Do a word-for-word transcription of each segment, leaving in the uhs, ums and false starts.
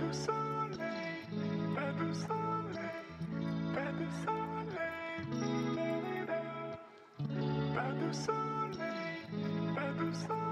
du soleil, pas du soleil, pas du soleil, pas du soleil, pas du soleil, pas du soleil.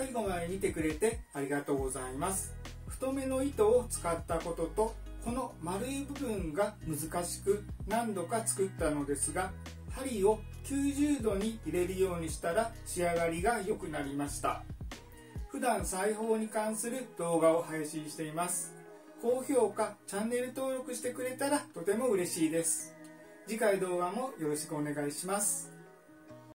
最後まで見てくれてありがとうございます。太めの糸を使ったことと、この丸い部分が難しく何度か作ったのですが、針をきゅうじゅうどに入れるようにしたら仕上がりが良くなりました。普段裁縫に関する動画を配信しています。高評価、チャンネル登録してくれたらとても嬉しいです。次回動画もよろしくお願いします。